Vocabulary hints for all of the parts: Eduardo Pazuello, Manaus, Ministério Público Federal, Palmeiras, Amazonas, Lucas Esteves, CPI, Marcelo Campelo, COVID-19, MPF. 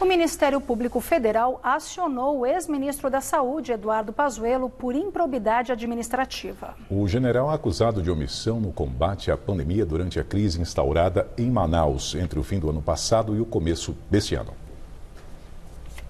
O Ministério Público Federal acionou o ex-ministro da Saúde, Eduardo Pazuello, por improbidade administrativa. O general é acusado de omissão no combate à pandemia durante a crise instaurada em Manaus entre o fim do ano passado e o começo deste ano.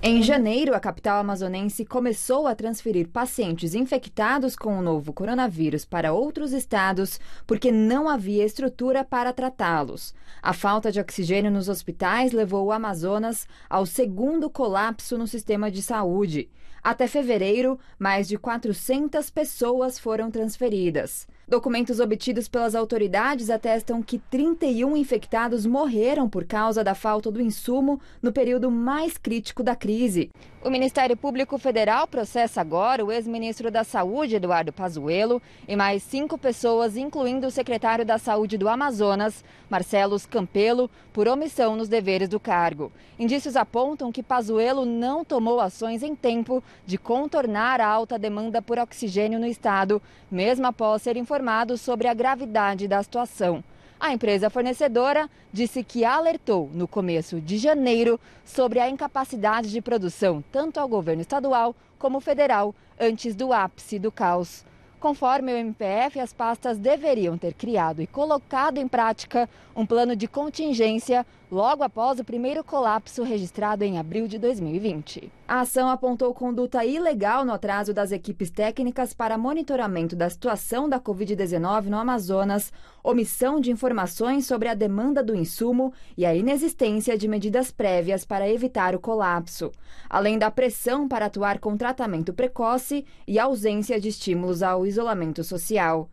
Em janeiro, a capital amazonense começou a transferir pacientes infectados com o novo coronavírus para outros estados porque não havia estrutura para tratá-los. A falta de oxigênio nos hospitais levou o Amazonas ao segundo colapso no sistema de saúde. Até fevereiro, mais de 400 pessoas foram transferidas. Documentos obtidos pelas autoridades atestam que 31 infectados morreram por causa da falta do insumo no período mais crítico da crise. O Ministério Público Federal processa agora o ex-ministro da Saúde, Eduardo Pazuello, e mais 5 pessoas, incluindo o secretário da Saúde do Amazonas, Marcelo Campelo, por omissão nos deveres do cargo. Indícios apontam que Pazuello não tomou ações em tempo de contornar a alta demanda por oxigênio no estado, mesmo após ser informado sobre a gravidade da situação. A empresa fornecedora disse que alertou no começo de janeiro sobre a incapacidade de produção, tanto ao governo estadual como federal, antes do ápice do caos. Conforme o MPF, as pastas deveriam ter criado e colocado em prática um plano de contingência logo após o primeiro colapso registrado em abril de 2020. A ação apontou conduta ilegal no atraso das equipes técnicas para monitoramento da situação da Covid-19 no Amazonas, omissão de informações sobre a demanda do insumo e a inexistência de medidas prévias para evitar o colapso, além da pressão para atuar com tratamento precoce e ausência de estímulos ao isolamento social.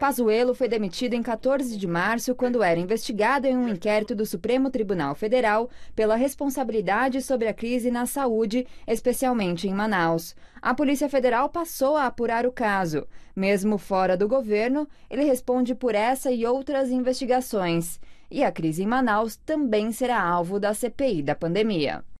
Pazuello foi demitido em 14 de março, quando era investigado em um inquérito do Supremo Tribunal Federal pela responsabilidade sobre a crise na saúde, especialmente em Manaus. A Polícia Federal passou a apurar o caso. Mesmo fora do governo, ele responde por essa e outras investigações. E a crise em Manaus também será alvo da CPI da pandemia.